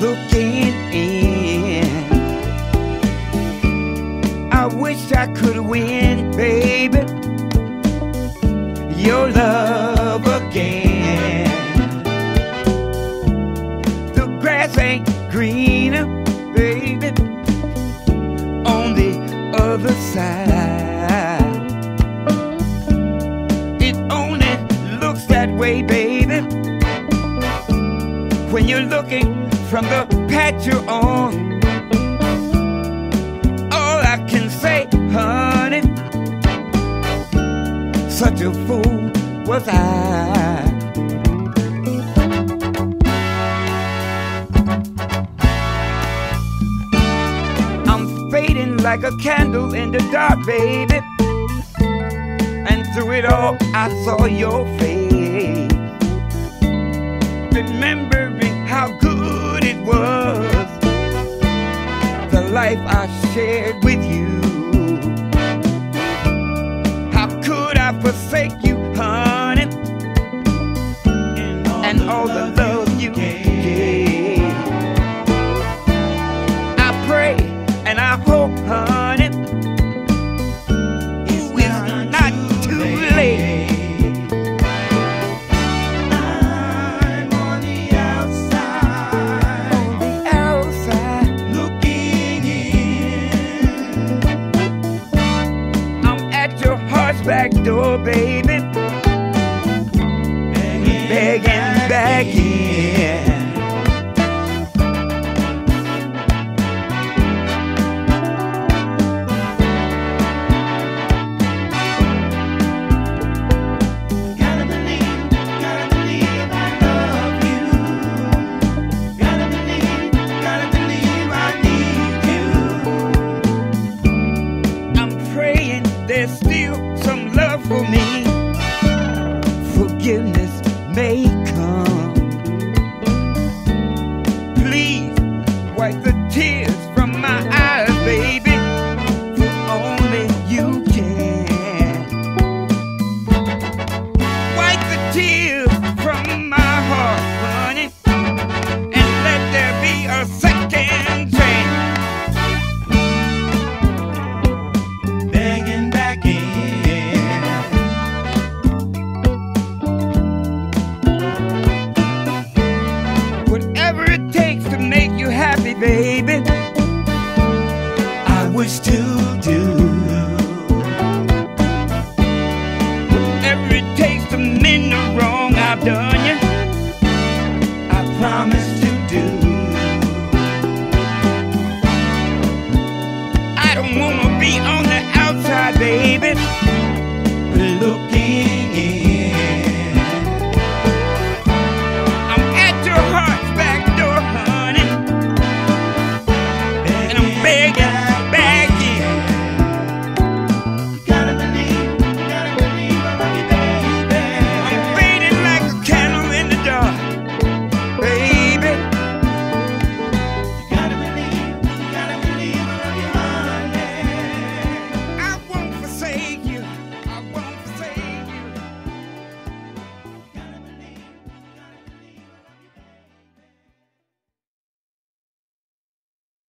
looking in. I wish I could win, baby, your love again. The grass ain't greener, baby, on the other side. It only looks that way, baby, when you're looking from the patch you're on. All I can say, honey, such a fool was I. I'm fading like a candle in the dark, baby, and through it all I saw your face. Remembering how good it was, the life I shared with you. How could I forsake you, honey, and all the love you gave. I pray and I hope, honey, it's not too late. Back door, baby, begging back in. Gotta believe I love you. Gotta believe I need you. I'm praying there's still some love for me. Forgiveness may come. Please wipe the tears from my eyes, baby, for only you can. Wipe the tears from my heart, honey, and let there be a second chance. Begging back in. Whatever it takes to make you happy, baby, I wish to